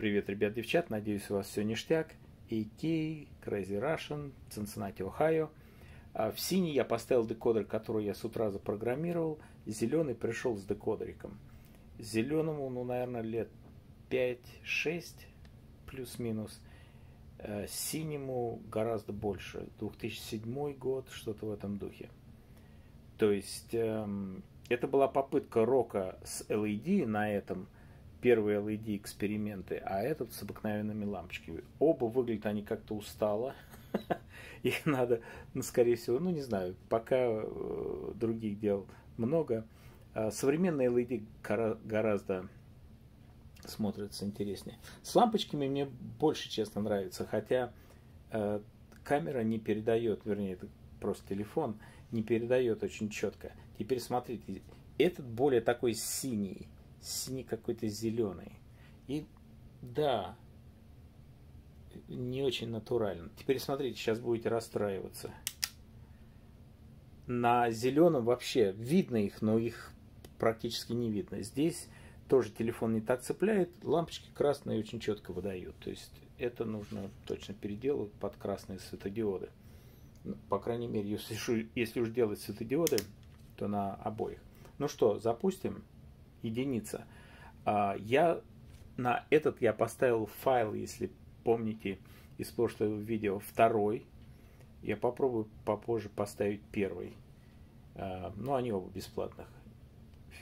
Привет, ребят, девчат, надеюсь, у вас все ништяк. AK, Crazy Russian, Cincinnati, Ohio. В синий я поставил декодер, который я с утра запрограммировал. Зеленый пришел с декодериком. Зеленому, ну, наверное, лет 5-6, плюс-минус. Синему гораздо больше. 2007 год, что-то в этом духе. То есть, это была попытка рока с LED на этом. Первые LED эксперименты, а этот с обыкновенными лампочками. Оба выглядят они как-то устало. Их надо, ну, скорее всего, ну, не знаю, пока других дел много. Современные LED гораздо смотрятся интереснее. С лампочками мне больше, честно, нравится, хотя камера не передает, вернее, это просто телефон, не передает очень четко. Теперь смотрите, этот более такой синий. Синий какой-то зеленый. И да, не очень натурально. Теперь смотрите, сейчас будете расстраиваться. На зеленом вообще видно их, но их практически не видно. Здесь тоже телефон не так цепляет. Лампочки красные очень четко выдают. То есть это нужно точно переделывать под красные светодиоды. По крайней мере, если уж делать светодиоды, то на обоих. Ну что, запустим. Единица. На этот я поставил файл, если помните из прошлого видео, второй. Я попробую попозже поставить первый. Но они оба бесплатных.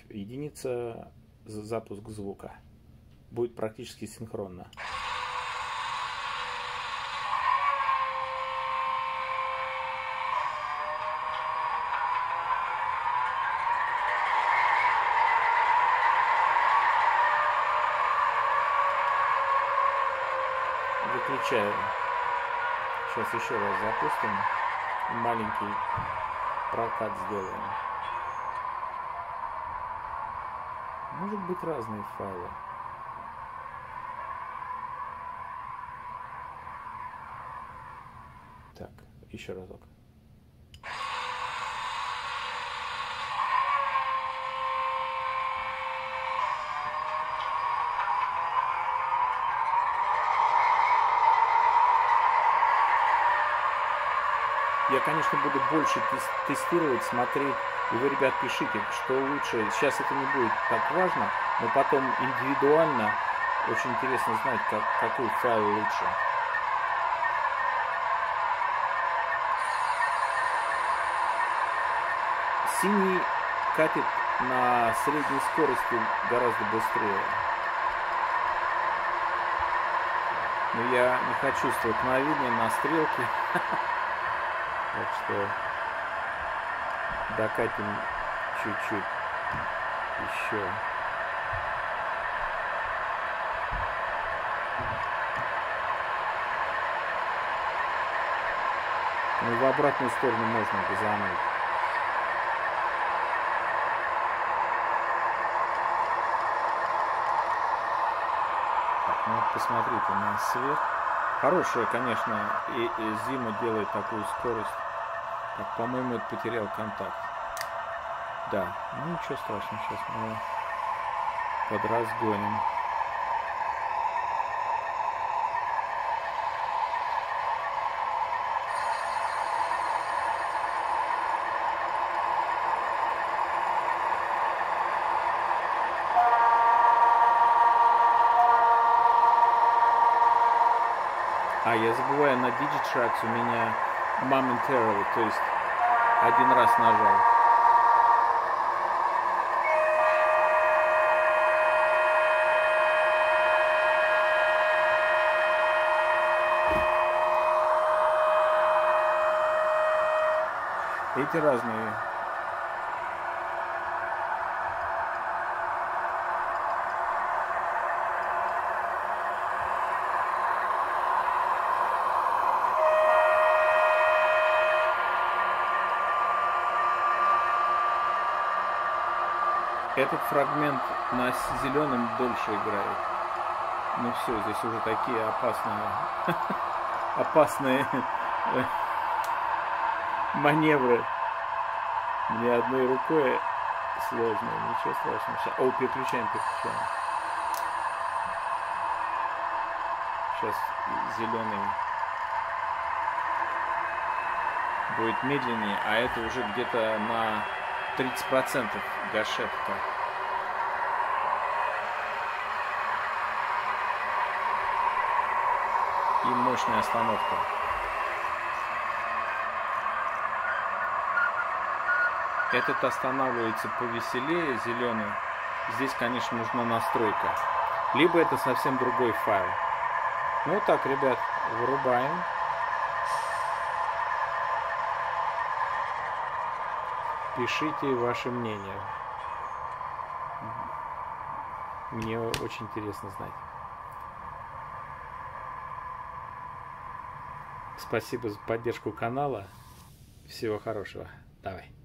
Единица за запуск звука. Будет практически синхронно. Выключаю. Сейчас еще раз запустим. Маленький прокат сделаем. Может быть, разные файлы. Так, еще разок. Я, конечно, буду больше тестировать, смотреть. И вы, ребят, пишите, что лучше. Сейчас это не будет так важно, но потом индивидуально очень интересно знать, какой файл лучше. Синий катит на средней скорости гораздо быстрее. Но я не хочу столкновения на стрелке. Так что докатим чуть-чуть еще. Ну и в обратную сторону можно газануть. Так, ну вот посмотрите на свет. Хорошая, конечно, и зима делает такую скорость. Так, по-моему, это потерял контакт. Да, ну ничего страшного, сейчас мы подразгоним. А, я забываю, на Digitrax у меня momentarily, то есть один раз нажал. Эти разные. Этот фрагмент на зеленом дольше играет. Ну все, здесь уже такие опасные маневры. Мне одной рукой сложно, ничего страшного. О, переключаем. Сейчас зеленый будет медленнее, а это уже где-то на 30% гашетка. И мощная остановка. Этот останавливается повеселее, зеленый. Здесь, конечно, нужна настройка. Либо это совсем другой файл. Ну так, ребят, вырубаем. Пишите ваше мнение. Мне очень интересно знать. Спасибо за поддержку канала. Всего хорошего. Давай.